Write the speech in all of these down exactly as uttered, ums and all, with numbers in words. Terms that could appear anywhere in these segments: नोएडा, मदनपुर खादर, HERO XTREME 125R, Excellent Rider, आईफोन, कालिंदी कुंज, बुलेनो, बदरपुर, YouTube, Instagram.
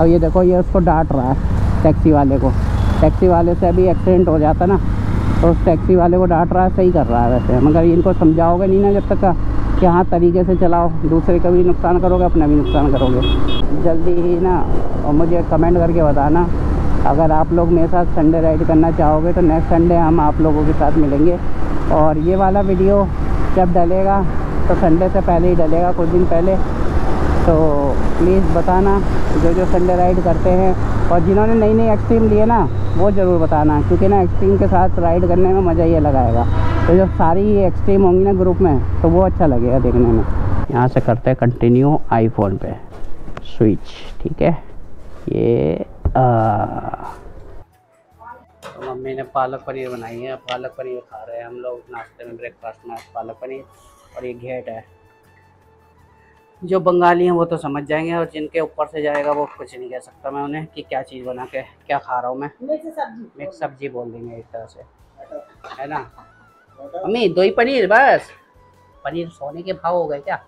और ये देखो ये उसको डांट रहा है टैक्सी वाले को। टैक्सी वाले से अभी एक्सीडेंट हो जाता ना, तो उस टैक्सी वाले को डांट रहा है, सही कर रहा है वैसे, मगर इनको समझाओगे नहीं ना जब तक कि हाँ तरीके से चलाओ, दूसरे का भी नुकसान करोगे अपना भी नुकसान करोगे। जल्दी ही ना और मुझे कमेंट करके बताना अगर आप लोग मेरे साथ संडे राइड करना चाहोगे तो नेक्स्ट संडे हम आप लोगों के साथ मिलेंगे। और ये वाला वीडियो जब डलेगा तो संडे से पहले ही डलेगा, कुछ दिन पहले, तो प्लीज़ बताना जो जो संडे राइड करते हैं और जिन्होंने नई नई एक्सट्रीम लिए ना वो ज़रूर बताना, क्योंकि ना एक्सट्रीम के साथ राइड करने में मज़ा ये लगाएगा। तो जब सारी एक्सट्रीम होंगी ना ग्रुप में तो वो अच्छा लगेगा देखने में। यहाँ से करते हैं कंटिन्यू आईफोन पे स्विच, ठीक है। ये आ... तो मम्मी ने पालक पनीर बनाई है, पालक पनीर खा रहे हैं हम लोग नाश्ते में, ब्रेकफास्ट में पालक पनीर। और ये घेट है, जो बंगाली हैं वो तो समझ जाएंगे और जिनके ऊपर से जाएगा वो कुछ नहीं कह सकता मैं उन्हें कि क्या चीज़ बना के क्या खा रहा हूँ मैं। मिक्स सब्जी बोल देंगे एक तरह से, है ना मम्मी। दो ही पनीर, बस पनीर सोने के भाव हो गए क्या।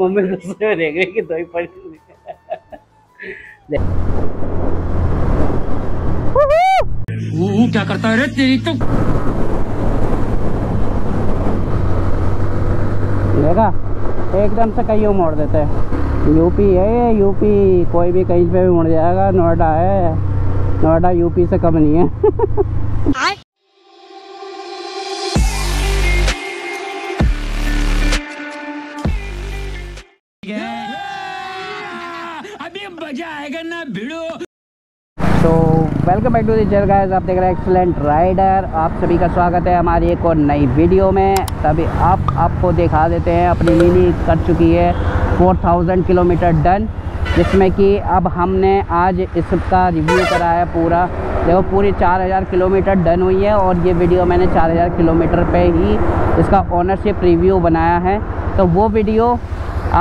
मम्मी दूसरे देख रही कि दो ही पनीर क्या करता है तेरी तो देखा, एकदम से कहीं मोड़ देते हैं। यूपी है यूपी, कोई भी कहीं पे भी मुड़ जाएगा। नोएडा है, नोएडा यूपी से कम नहीं है। अभी मजा आएगा ना भिड़ो। तो welcome back to the channel guys, आप देख रहे हैं एक्सेलेंट राइडर। आप सभी का स्वागत है हमारी एक और नई वीडियो में। तभी आप आपको दिखा देते हैं अपनी मिनी कर चुकी है चार हज़ार किलोमीटर डन, जिसमें कि अब हमने आज इसका रिव्यू करा है पूरा। देखो पूरी चार हज़ार किलोमीटर डन हुई है और ये वीडियो मैंने चार हज़ार किलोमीटर पे ही इसका ओनरशिप रिव्यू बनाया है। तो वो वीडियो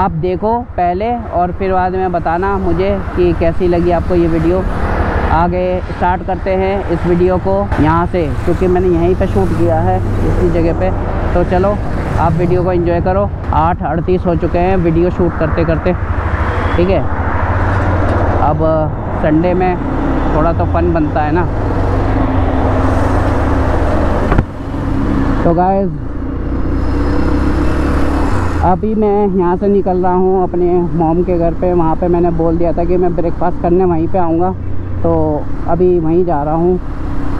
आप देखो पहले और फिर बाद में बताना मुझे कि कैसी लगी आपको ये वीडियो। आगे स्टार्ट करते हैं इस वीडियो को यहाँ से, क्योंकि मैंने यहीं पे शूट किया है इसी जगह पे। तो चलो आप वीडियो को एंजॉय करो। आठ अड़तीस हो चुके हैं वीडियो शूट करते करते, ठीक है। अब संडे में थोड़ा तो फन बनता है ना। तो गाइस अभी मैं यहाँ से निकल रहा हूँ अपने मॉम के घर पे। वहाँ पे मैंने बोल दिया था कि मैं ब्रेकफास्ट करने वहीं पे आऊँगा, तो अभी वहीं जा रहा हूँ।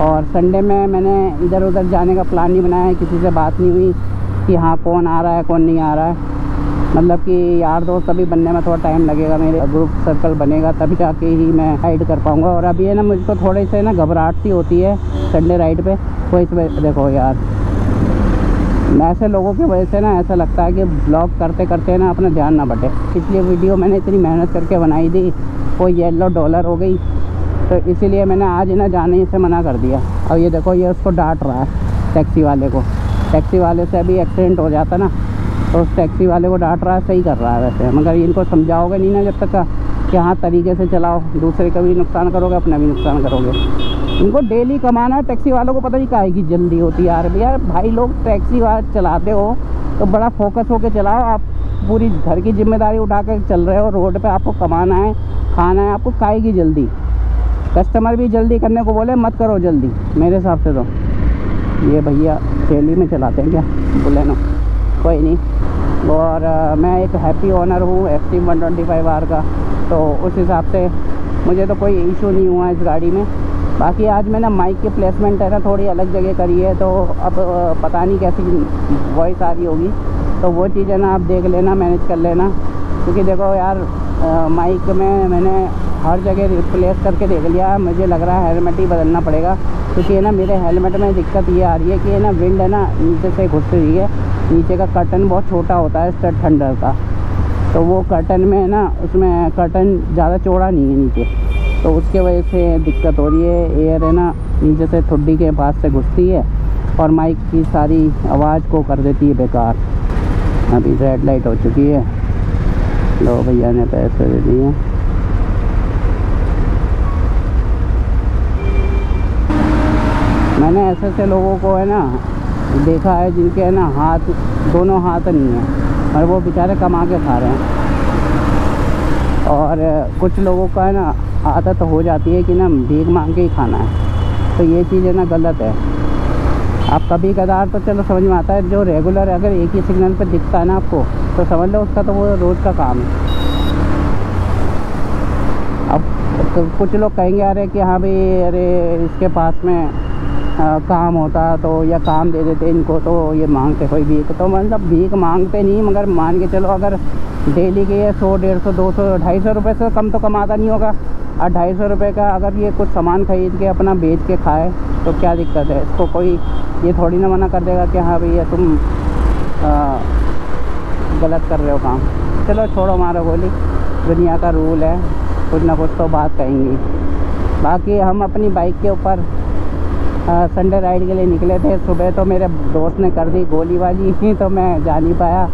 और संडे में मैंने इधर उधर जाने का प्लान नहीं बनाया है, किसी से बात नहीं हुई कि हाँ कौन आ रहा है कौन नहीं आ रहा है। मतलब कि यार दोस्त अभी बनने में थोड़ा टाइम लगेगा, मेरे ग्रुप सर्कल बनेगा तभी जाके ही मैं राइड कर पाऊँगा। और अभी है ना मुझको थोड़ी से ना घबराहट सी होती है संडे राइड पे, तो इसमें देखो यार ऐसे लोगों की वजह से ना ऐसा लगता है कि ब्लॉग करते करते ना अपना ध्यान ना बटे। पिछली वीडियो मैंने इतनी मेहनत करके बनाई थी, वो येलो डॉलर हो गई, तो इसीलिए मैंने आज ना जाने से मना कर दिया। और ये देखो ये उसको डांट रहा है टैक्सी वाले को। टैक्सी वाले से अभी एक्सीडेंट हो जाता ना, तो उस टैक्सी वाले को डांट रहा है, सही कर रहा है वैसे, मगर इनको समझाओगे नहीं ना जब तक कि हाँ तरीके से चलाओ, दूसरे का भी नुकसान करोगे अपना भी नुकसान करोगे। इनको डेली कमाना है, टैक्सी वालों को पता नहीं काहे की जल्दी होती है यार। यार भाई लोग टैक्सी वाले चलाते हो तो बड़ा फोकस होकर चलाओ। आप पूरी घर की जिम्मेदारी उठा कर चल रहे हो रोड पर, आपको कमाना है खाना है, आपको काहे की जल्दी। कस्टमर भी जल्दी करने को बोले मत करो जल्दी, मेरे हिसाब से। तो ये भैया दिल्ली में चलाते हैं क्या बुलेनो, कोई नहीं। और आ, मैं एक हैप्पी ओनर हूँ Xtreme one twenty five R का, तो उस हिसाब से मुझे तो कोई इशू नहीं हुआ इस गाड़ी में। बाकी आज मैंने माइक की प्लेसमेंट है ना थोड़ी अलग जगह करी है, तो अब पता नहीं कैसी वॉइस आ रही होगी, तो वो चीज़ें ना आप देख लेना, मैनेज कर लेना। क्योंकि देखो यार माइक में मैंने हर जगह रिप्लेस करके देख लिया, मुझे लग रहा है हेलमेट ही बदलना पड़ेगा। क्योंकि है ना मेरे हेलमेट में दिक्कत ये आ रही है कि है ना विंड है ना नीचे से घुस रही है, नीचे का कर्टन बहुत छोटा होता है स्टड थंडर का, तो वो कर्टन में है ना उसमें कर्टन ज़्यादा चौड़ा नहीं है नीचे, तो उसके वजह से दिक्कत हो रही है। एयर है ना नीचे से ठुड्डी के पास से घुसती है और माइक की सारी आवाज़ को कर देती है बेकार। अभी रेड लाइट हो चुकी है, लो भैया ने पैसे दे दिए। मैंने ऐसे ऐसे लोगों को है ना देखा है जिनके है ना हाथ दोनों हाथ नहीं है और वो बेचारे कमा के खा रहे हैं। और कुछ लोगों का है ना आदत हो जाती है कि ना भीख मांग के ही खाना है, तो ये चीज़ है ना गलत है। आप कभी कदार तो चलो समझ में आता है, जो रेगुलर अगर एक ही सिग्नल पर दिखता है ना आपको तो समझ लो उसका तो वो रोज़ का काम है। अब तो कुछ लोग कहेंगे अरे कि हाँ भाई अरे इसके पास में आ, काम होता तो या काम दे देते इनको तो ये मांगते कोई भीख, तो मतलब भीख मांगते नहीं मगर मान के चलो अगर डेली के ये सौ डेढ़ सौ दो सौ ढाई सौ रुपये से कम तो कमाता नहीं होगा, और ढाई सौ रुपये का अगर ये कुछ सामान खरीद के अपना बेच के खाए तो क्या दिक्कत है। इसको कोई ये थोड़ी ना मना कर देगा कि हाँ भैया तुम आ, गलत कर रहे हो काम। चलो छोड़ो मारो बोली, दुनिया का रूल है कुछ ना कुछ तो बात कहेंगी। बाकी हम अपनी बाइक के ऊपर संडे राइड के लिए निकले थे सुबह, तो मेरे दोस्त ने कर दी गोलीबाजी तो मैं जा नहीं पाया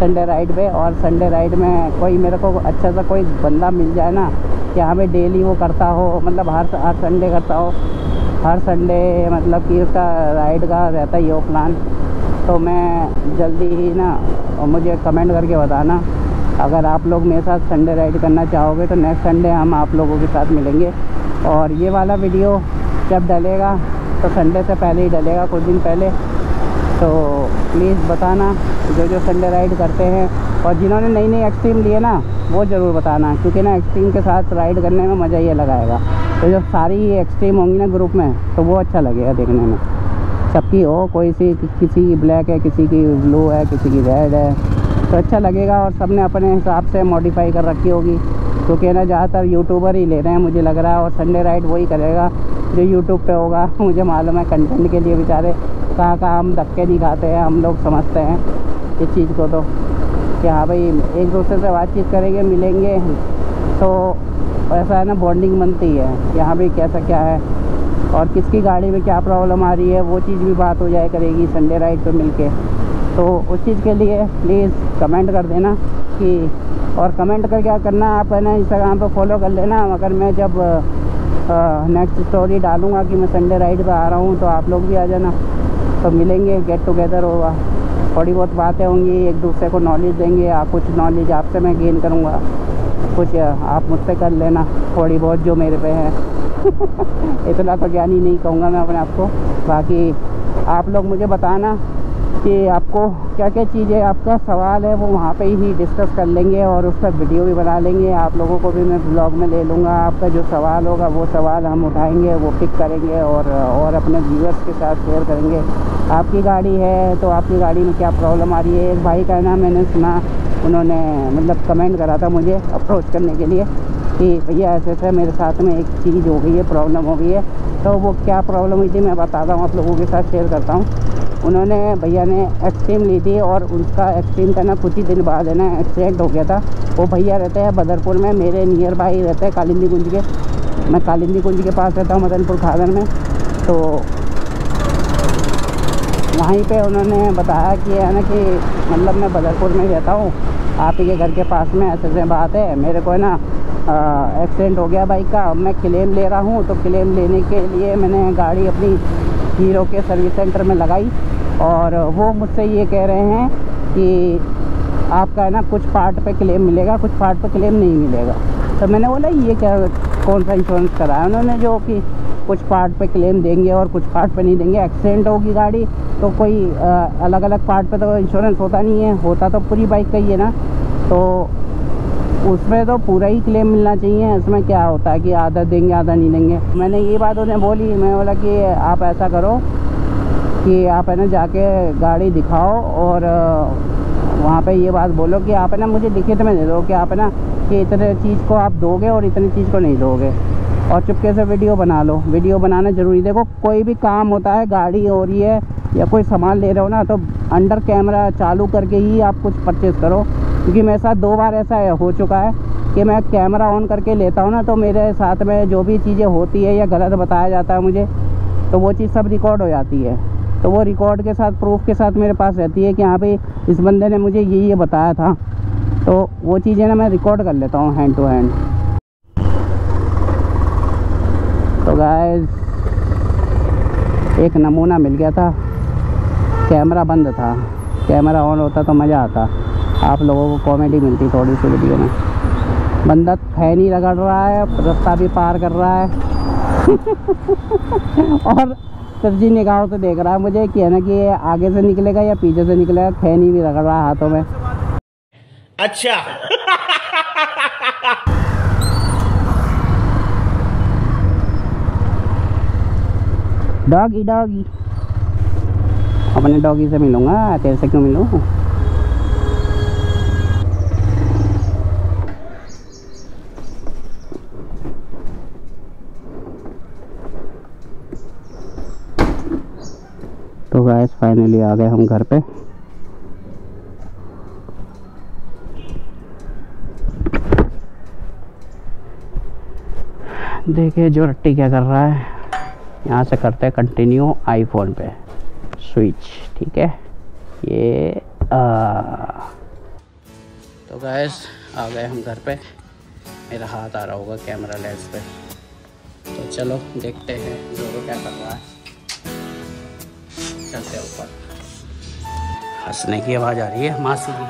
संडे राइड पे। और संडे राइड में कोई मेरे को अच्छा सा कोई बंदा मिल जाए ना कि हमें डेली वो करता हो, मतलब हर हर संडे करता हो, हर संडे मतलब कि उसका राइड का रहता ही हो प्लान, तो मैं जल्दी ही ना मुझे कमेंट करके बताना अगर आप लोग मेरे साथ संडे राइड करना चाहोगे तो नेक्स्ट संडे हम आप लोगों के साथ मिलेंगे। और ये वाला वीडियो जब डलेगा तो संडे से पहले ही डलेगा, कुछ दिन पहले, तो प्लीज़ बताना जो जो संडे राइड करते हैं, और जिन्होंने नई नई एक्सट्रीम लिए ना वो ज़रूर बताना, क्योंकि ना एक्सट्रीम के साथ राइड करने में मज़ा ये लगाएगा। तो जब सारी ये एक्सट्रीम होंगी ना ग्रुप में तो वो अच्छा लगेगा देखने में, सबकी हो, कोई सी किसी की ब्लैक है, किसी की ब्लू है, किसी की रेड है, तो अच्छा लगेगा। और सब ने अपने हिसाब से मॉडिफाई कर रखी होगी, क्योंकि ना ज़्यादातर यूट्यूबर ही ले रहे हैं मुझे लग रहा है, और संडे राइड वही करेगा जो यूट्यूब पे होगा। मुझे मालूम है कंटेंट के लिए बेचारे कहाँ कहाँ हम धक्के नहीं खाते हैं, हम लोग समझते हैं इस चीज़ को तो कि हाँ भाई एक दूसरे से बातचीत करेंगे मिलेंगे तो ऐसा है ना बॉन्डिंग बनती है कि हाँ भाई कैसा क्या है और किसकी गाड़ी में क्या प्रॉब्लम आ रही है, वो चीज़ भी बात हो जाया करेगी संडे राइड पर मिल के। तो उस चीज़ के लिए प्लीज़ कमेंट कर देना कि, और कमेंट कर क्या करना आप है ना इंस्टाग्राम पर फॉलो कर लेना, अगर मैं जब नेक्स्ट स्टोरी डालूँगा कि मैं संडे राइड पर आ रहा हूँ तो आप लोग भी आ जाना, तो मिलेंगे, गेट टुगेदर होगा, थोड़ी बहुत बातें होंगी, एक दूसरे को नॉलेज देंगे, आप कुछ नॉलेज आपसे मैं गेन करूँगा, कुछ आप मुझसे कर लेना थोड़ी बहुत जो मेरे पे है इतना तो ज्ञानी नहीं कहूँगा मैं अपने आप को। बाकी आप लोग मुझे बताना कि आपको क्या क्या चीज़ें आपका सवाल है वो वहाँ पे ही डिस्कस कर लेंगे, और उस पर वीडियो भी बना लेंगे, आप लोगों को भी मैं ब्लॉग में ले लूँगा। आपका जो सवाल होगा वो सवाल हम उठाएंगे, वो पिक करेंगे और और अपने व्यूअर्स के साथ शेयर करेंगे। आपकी गाड़ी है तो आपकी गाड़ी में क्या प्रॉब्लम आ रही है, एक भाई का नाम मैंने सुना उन्होंने मतलब कमेंट करा था मुझे अप्रोच करने के लिए कि भैया ऐसे ऐसे मेरे साथ में एक चीज़ हो गई है, प्रॉब्लम हो गई है, तो वो क्या प्रॉब्लम हुई थी मैं बताता हूँ आप लोगों के साथ शेयर करता हूँ। उन्होंने भैया ने एक्सट्रीम ली थी और उनका एक्सट्रीम का ना कुछ ही दिन बाद है ना एक्सीडेंट हो गया था। वो भैया रहते हैं बदरपुर में, मेरे नियर बाई रहते हैं कालिंदी कुंज के, मैं कालिंदी कुंज के पास रहता हूँ मदनपुर खादर में, तो वहीं पे उन्होंने बताया कि है ना कि मतलब मैं बदरपुर में रहता हूँ आप ही के घर के पास में, ऐसे ऐसे बात है मेरे को है ना एक्सीडेंट हो गया बाइक का, मैं क्लेम ले रहा हूँ, तो क्लेम लेने के लिए मैंने गाड़ी अपनी हीरो के सर्विस सेंटर में लगाई, और वो मुझसे ये कह रहे हैं कि आपका है ना कुछ पार्ट पे क्लेम मिलेगा कुछ पार्ट पे क्लेम नहीं मिलेगा। तो मैंने बोला ये क्या कौन सा इंश्योरेंस कराया उन्होंने जो कि कुछ पार्ट पे क्लेम देंगे और कुछ पार्ट पे नहीं देंगे, एक्सीडेंट होगी गाड़ी तो कोई आ, अलग अलग पार्ट पे तो इंश्योरेंस होता नहीं है, होता तो पूरी बाइक का ही है ना, तो उसमें तो पूरा ही क्लेम मिलना चाहिए, इसमें क्या होता है कि आधा देंगे आधा नहीं देंगे। मैंने ये बात उन्हें बोली, मैं बोला कि आप ऐसा करो कि आप है ना जाके गाड़ी दिखाओ और वहाँ पे ये बात बोलो कि आप है ना मुझे लिखित में दे दो कि आप है ना कि इतने चीज़ को आप दोगे और इतनी चीज़ को नहीं दोगे, और चुपके से वीडियो बना लो, वीडियो बनाना ज़रूरी। देखो कोई भी काम होता है, गाड़ी हो रही है या कोई सामान ले रहे हो ना, तो अंडर कैमरा चालू करके ही आप कुछ परचेज़ करो, क्योंकि मेरे साथ दो बार ऐसा हो चुका है कि मैं कैमरा ऑन करके लेता हूँ ना तो मेरे साथ में जो भी चीज़ें होती है या गलत बताया जाता है मुझे तो वो चीज़ सब रिकॉर्ड हो जाती है, तो वो रिकॉर्ड के साथ प्रूफ के साथ मेरे पास रहती है कि हाँ भाई इस बंदे ने मुझे ये ये बताया था, तो वो चीज़ें ना मैं रिकॉर्ड कर लेता हूँ हैंड टू हैंड। तो गाइस एक नमूना मिल गया था, कैमरा बंद था, कैमरा ऑन होता तो मज़ा आता, आप लोगों को कॉमेडी मिलती थोड़ी सी वीडियो में। बंदा फैन ही रगड़ रहा है, रास्ता भी पार कर रहा है और सब्जी निगाहों से देख रहा है मुझे कि है ना कि ये आगे से निकलेगा या पीछे से निकलेगा। फैन ही भी रगड़ रहा है हाथों में। अच्छा डॉगी डॉगी, अपने डॉगी से मिलूंगा, तेरे से क्यों मिलूँ। तो गाइस फाइनली आ गए हम घर पे। देखिए जो रट्टी क्या कर रहा है, यहाँ से करते हैं कंटिन्यू आईफोन पे स्विच, ठीक है ये आ... तो गाइस आ गए हम घर पे। मेरा हाथ आ रहा होगा कैमरा लेंस पे, तो चलो देखते हैं जो क्या कर रहा है। चलते ऊपर, हंसने की आवाज आ रही है मासी की।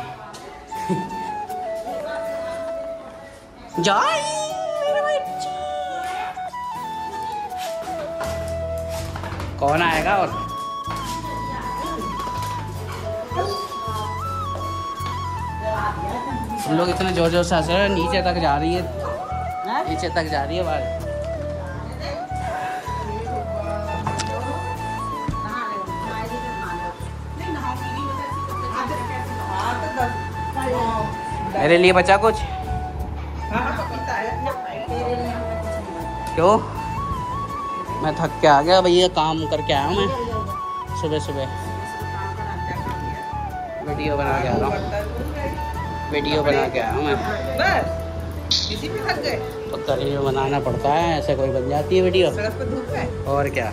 जाए कौन आएगा और हम लोग इतने जोर जोर से हंस रहे हैं। नीचे तक जा रही है, नीचे तक जा रही है आवाज। मेरे लिए बचा कुछ क्यों? मैं थक के आ गया भैया, काम करके आया हूँ मैं सुबह सुबह। वीडियो बना के आ रहा हूँ, वीडियो बना के आया हूँ मैं। तो करियर बनाना पड़ता है, ऐसे कोई बन जाती है वीडियो और क्या।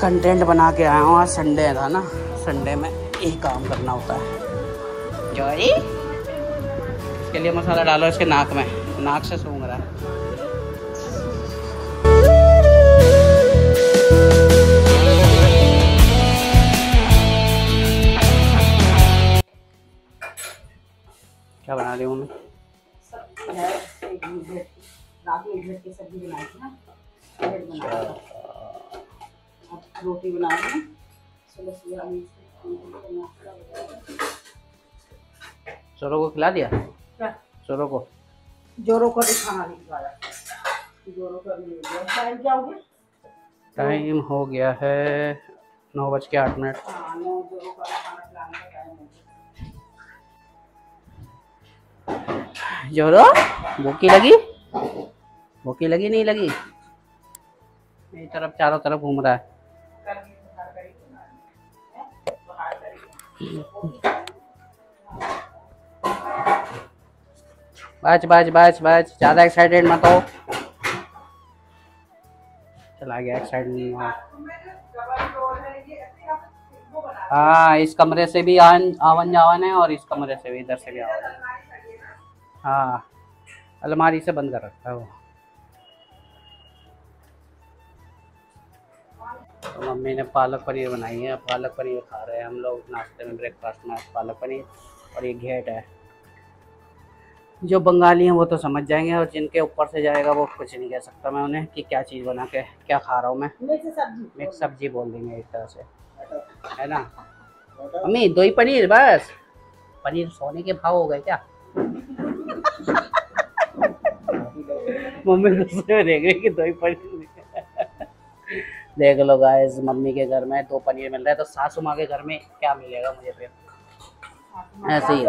कंटेंट बना के आया हूँ, आज संडे था ना, संडे में एक काम करना होता है। जॉरी इसके लिए मसाला डालो इसके नाक में, नाक से सूंघ रहा है। क्या बना रही हूँ मैं? रोटी बना रही हूँ जोरो को खिला दिया। जोरो को जोरो को खाना टाइम हो गया है नौ बज के आठ मिनट। जोरो भूखी लगी, भूखी लगी नहीं लगी? मेरी तरफ चारों तरफ घूम रहा है। बाज बाज बाज बाज, ज्यादा एक्साइटेड मत हो। चला गया एक्साइटमेंट। हाँ इस कमरे से भी आवन आवन जावन है और इस कमरे से भी, इधर से भी आवन। हाँ अलमारी से बंद कर रखा है वो। तो मम्मी ने पालक पनीर बनाई है, पालक पनीर खा रहे हैं हम लोग नाश्ते में, ब्रेकफास्ट में पालक पनीर। और ये घेट है, जो बंगाली हैं वो तो समझ जाएंगे और जिनके ऊपर से जाएगा वो कुछ नहीं कह सकता मैं उन्हें कि क्या चीज़ बना के क्या खा रहा हूँ मैं। मिक्स सब्जी बोल देंगे एक तरह से, है ना मम्मी? दही पनीर, बस पनीर सोने के भाव हो गए क्या? मम्मी गुस्से देख रही कि दही पनीर। देख लो गाइस मम्मी के घर में दो पनीर मिल रहा है, तो सासू माँ के घर में क्या मिलेगा मुझे फिर? ऐसे ही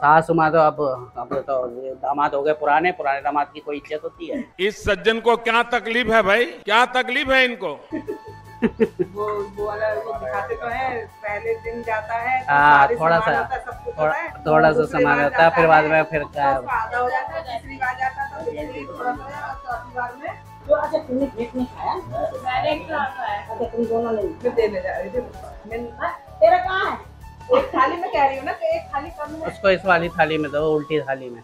सासू माँ तो अब अब तो दामाद हो गए पुराने, पुराने दामाद की कोई इज्जत होती है? इस सज्जन को क्या तकलीफ है भाई, क्या तकलीफ है इनको? वो वो वाला दिखाते तो है, पहले दिन जाता है हाँ थोड़ा सा थोड़ा सा सामान होता है, फिर बाद में फिर गायब। तो अच्छा तुमने गेट नहीं खाया? मैंने एक खाता है। अच्छा तुम दोनों नहीं, मैं देने जा रही थी। मैं तेरा कहाँ है? एक थाली में कह रही हूँ ना, तो एक थाली कम है। उसको इस वाली थाली में दो, उल्टी थाली में।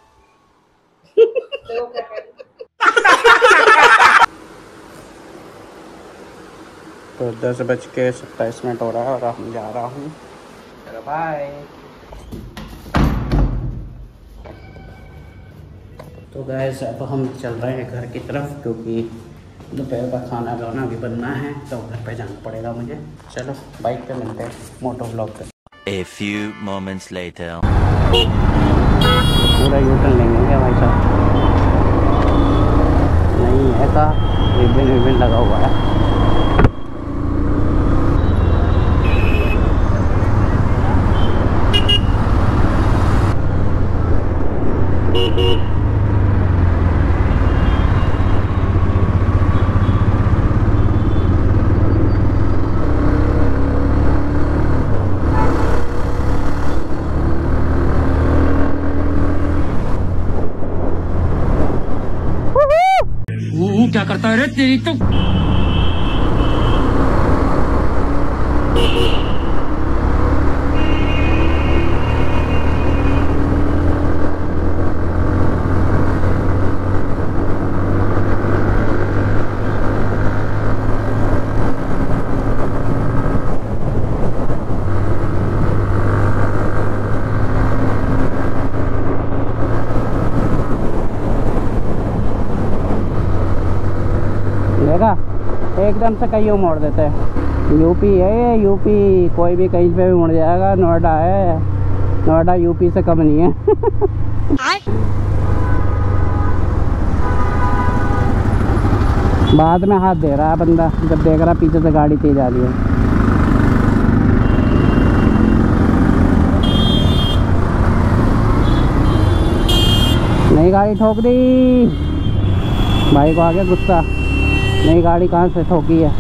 तो दस बज के सत्ताईस मिनट हो रहा है और हम जा रहा हूँ। चलो बाय। तो गैस अब हम चल रहे हैं घर की तरफ, क्योंकि दोपहर का खाना वाना भी बनना है तो घर पे जाना पड़ेगा मुझे। चलो बाइक पे मिलते हैं मोटो ब्लॉग पे। A few moments later पूरा यूटर्न लेंगे क्या भाई साहब? नहीं है का रिबन विबन लगा हुआ है। क्या करता है रे तेरी तो। एकदम से कहीं मोड़ देते हैं। यूपी है, यूपी कोई भी कहीं पे भी मुड़ जाएगा। नोएडा है, नोएडा यूपी से कम नहीं है। बाद में हाथ दे रहा है बंदा जब देख रहा पीछे से गाड़ी तेज आ रही है। नहीं गाड़ी ठोक दी भाई को, आ गया गुस्सा। नई गाड़ी कहाँ से ठोकी है?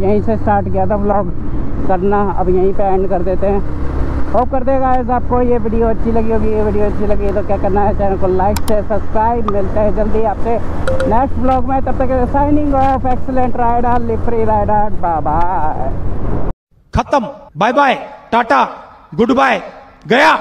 यहीं से स्टार्ट किया था व्लॉग करना, अब यहीं पे एंड कर देते हैं। होप करते हैं गाइस आपको ये वीडियो अच्छी लगी होगी। ये वीडियो अच्छी लगी तो क्या करना है, चैनल को लाइक शेयर सब्सक्राइब। मिलते हैं जल्दी आपसे नेक्स्ट व्लॉग में, तब तक signing off. Excellent rider, live free rider. Bye bye, खत्म, bye bye, Tata, goodbye, गया।